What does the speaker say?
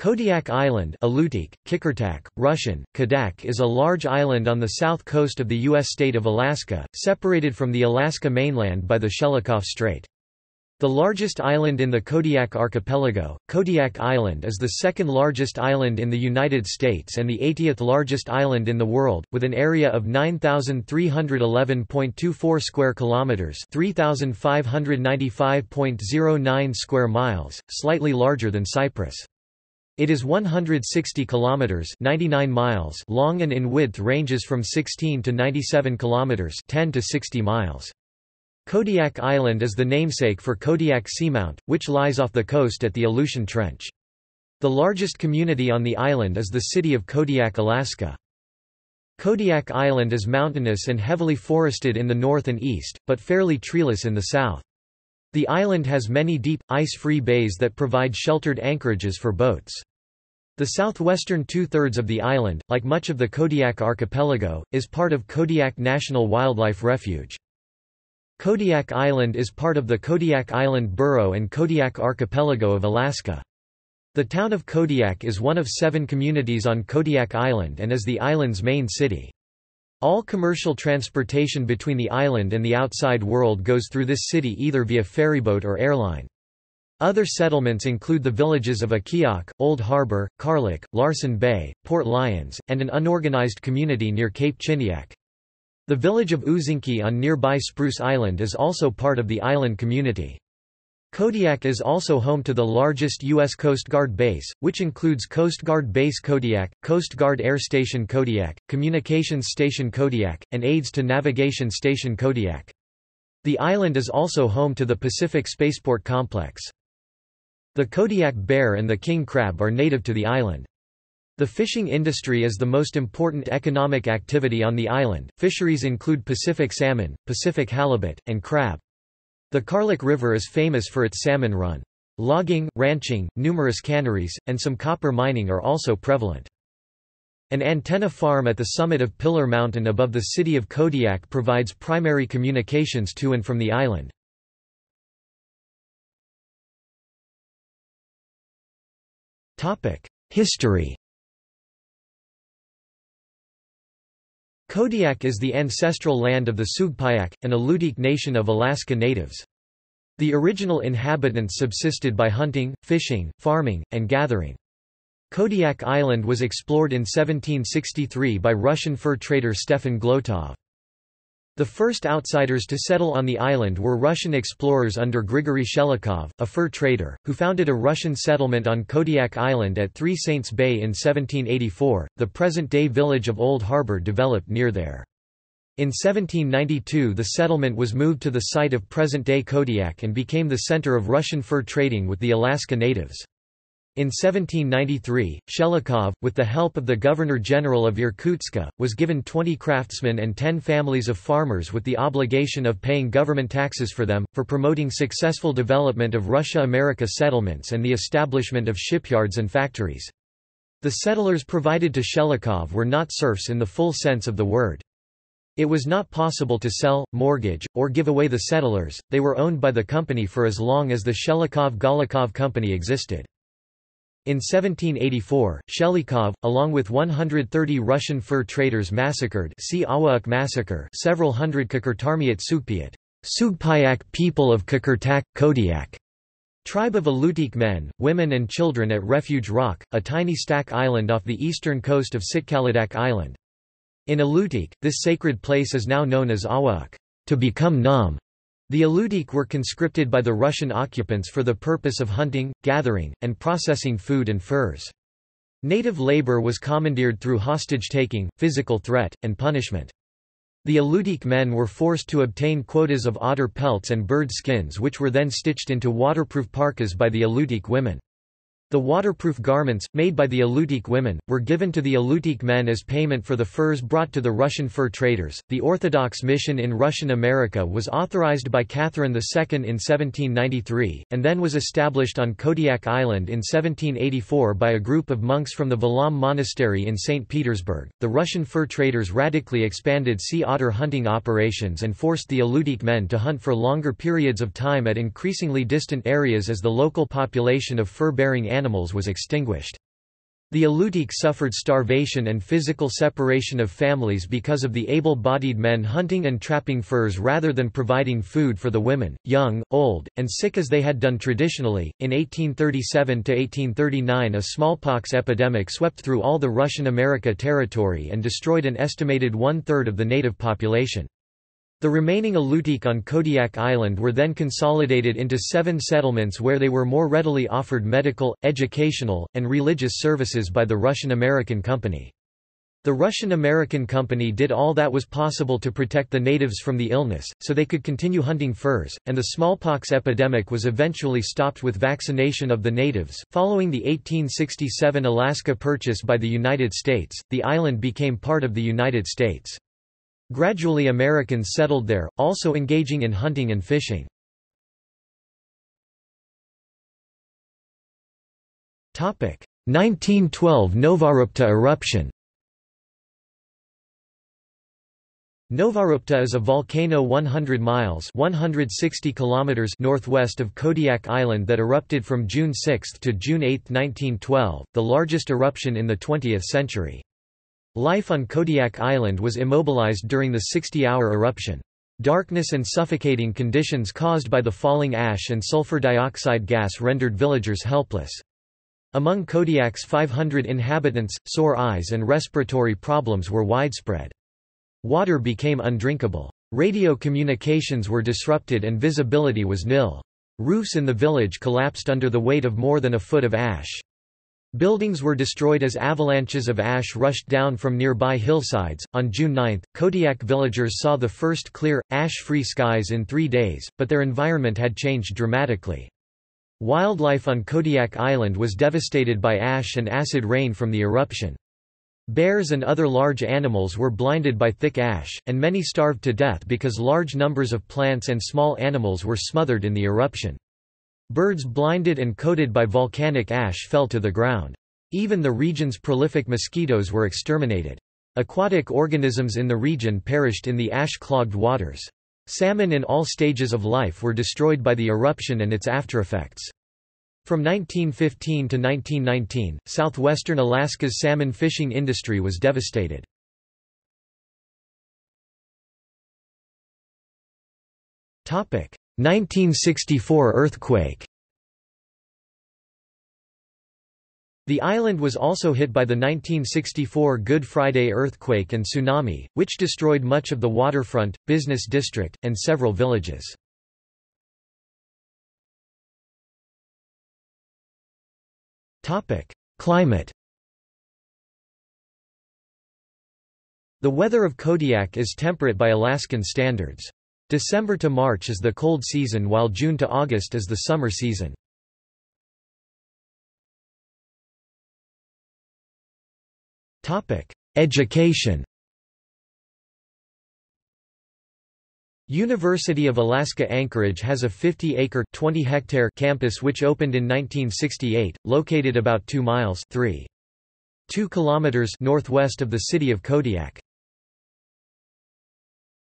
Kodiak Island, Alutiiq, Qikertaq, Russian, Kodiak, is a large island on the south coast of the U.S. state of Alaska, separated from the Alaska mainland by the Shelikof Strait. The largest island in the Kodiak Archipelago, Kodiak Island is the second largest island in the United States and the 80th largest island in the world, with an area of 9,311.24 square kilometers (3,595.09 square miles), slightly larger than Cyprus. It is 160 kilometers (99 miles) long and in width ranges from 16 to 97 kilometers (10 to 60 miles). Kodiak Island is the namesake for Kodiak Seamount, which lies off the coast at the Aleutian Trench. The largest community on the island is the city of Kodiak, Alaska. Kodiak Island is mountainous and heavily forested in the north and east, but fairly treeless in the south. The island has many deep, ice-free bays that provide sheltered anchorages for boats. The southwestern two-thirds of the island, like much of the Kodiak Archipelago, is part of Kodiak National Wildlife Refuge. Kodiak Island is part of the Kodiak Island Borough and Kodiak Archipelago of Alaska. The town of Kodiak is one of 7 communities on Kodiak Island and is the island's main city. All commercial transportation between the island and the outside world goes through this city either via ferryboat or airline. Other settlements include the villages of Akiak, Old Harbor, Karluk, Larsen Bay, Port Lyons, and an unorganized community near Cape Chiniak. The village of Uzinki on nearby Spruce Island is also part of the island community. Kodiak is also home to the largest U.S. Coast Guard base, which includes Coast Guard Base Kodiak, Coast Guard Air Station Kodiak, Communications Station Kodiak, and Aids to Navigation Station Kodiak. The island is also home to the Pacific Spaceport Complex. The Kodiak bear and the king crab are native to the island. The fishing industry is the most important economic activity on the island. Fisheries include Pacific salmon, Pacific halibut, and crab. The Karluk River is famous for its salmon run. Logging, ranching, numerous canneries, and some copper mining are also prevalent. An antenna farm at the summit of Pillar Mountain above the city of Kodiak provides primary communications to and from the island. History. Kodiak is the ancestral land of the Sugpiaq, an Alutiiq nation of Alaska natives. The original inhabitants subsisted by hunting, fishing, farming, and gathering. Kodiak Island was explored in 1763 by Russian fur trader Stepan Glotov. The first outsiders to settle on the island were Russian explorers under Grigory Shelikov, a fur trader, who founded a Russian settlement on Kodiak Island at Three Saints Bay in 1784. The present-day village of Old Harbor developed near there. In 1792 the settlement was moved to the site of present-day Kodiak and became the center of Russian fur trading with the Alaska natives. In 1793, Shelikov, with the help of the Governor-General of Irkutsk, was given 20 craftsmen and 10 families of farmers with the obligation of paying government taxes for them, for promoting successful development of Russia-America settlements and the establishment of shipyards and factories. The settlers provided to Shelikov were not serfs in the full sense of the word. It was not possible to sell, mortgage, or give away the settlers, they were owned by the company for as long as the Shelikov-Golikov Company existed. In 1784, Shelikov, along with 130 Russian fur traders, massacred see Akiak massacre several hundred Kakartarmiat Sukpiat Sugpiaq people of Qikertaq, Kodiak tribe of Alutiiq men, women and children at Refuge Rock, a tiny stack island off the eastern coast of Sitkalidak Island. In Alutiiq, this sacred place is now known as Akiak, to become numb. The Alutiiq were conscripted by the Russian occupants for the purpose of hunting, gathering, and processing food and furs. Native labor was commandeered through hostage-taking, physical threat, and punishment. The Alutiiq men were forced to obtain quotas of otter pelts and bird skins which were then stitched into waterproof parkas by the Alutiiq women. The waterproof garments, made by the Alutiiq women, were given to the Alutiiq men as payment for the furs brought to the Russian fur traders. The Orthodox mission in Russian America was authorized by Catherine II in 1793, and then was established on Kodiak Island in 1784 by a group of monks from the Volam Monastery in St. Petersburg. The Russian fur traders radically expanded sea otter hunting operations and forced the Alutiiq men to hunt for longer periods of time at increasingly distant areas as the local population of fur-bearing animals was extinguished. The Alutiiq suffered starvation and physical separation of families because of the able-bodied men hunting and trapping furs rather than providing food for the women, young, old, and sick as they had done traditionally. In 1837 to 1839, a smallpox epidemic swept through all the Russian America territory and destroyed an estimated 1/3 of the native population. The remaining Alutiiq on Kodiak Island were then consolidated into 7 settlements where they were more readily offered medical, educational, and religious services by the Russian American Company. The Russian American Company did all that was possible to protect the natives from the illness, so they could continue hunting furs, and the smallpox epidemic was eventually stopped with vaccination of the natives. Following the 1867 Alaska purchase by the United States, the island became part of the United States. Gradually Americans settled there, also engaging in hunting and fishing. Topic: 1912 Novarupta eruption. Novarupta is a volcano 100 miles (160 kilometers) northwest of Kodiak Island that erupted from June 6 to June 8, 1912, the largest eruption in the 20th century. Life on Kodiak Island was immobilized during the 60-hour eruption. Darkness and suffocating conditions caused by the falling ash and sulfur dioxide gas rendered villagers helpless. Among Kodiak's 500 inhabitants, sore eyes and respiratory problems were widespread. Water became undrinkable. Radio communications were disrupted and visibility was nil. Roofs in the village collapsed under the weight of more than a foot of ash. Buildings were destroyed as avalanches of ash rushed down from nearby hillsides. On June 9, Kodiak villagers saw the first clear, ash-free skies in 3 days, but their environment had changed dramatically. Wildlife on Kodiak Island was devastated by ash and acid rain from the eruption. Bears and other large animals were blinded by thick ash, and many starved to death because large numbers of plants and small animals were smothered in the eruption. Birds blinded and coated by volcanic ash fell to the ground. Even the region's prolific mosquitoes were exterminated. Aquatic organisms in the region perished in the ash-clogged waters. Salmon in all stages of life were destroyed by the eruption and its aftereffects. From 1915 to 1919, southwestern Alaska's salmon fishing industry was devastated. Topic: 1964 earthquake. The island was also hit by the 1964 Good Friday earthquake and tsunami, which destroyed much of the waterfront, business district, and several villages. Climate. The weather of Kodiak is temperate by Alaskan standards. December to March is the cold season, while June to August is the summer season. Education. University of Alaska Anchorage has a 50-acre (20-hectare) campus which opened in 1968, located about 2 miles (3.2 kilometers) northwest of the city of Kodiak.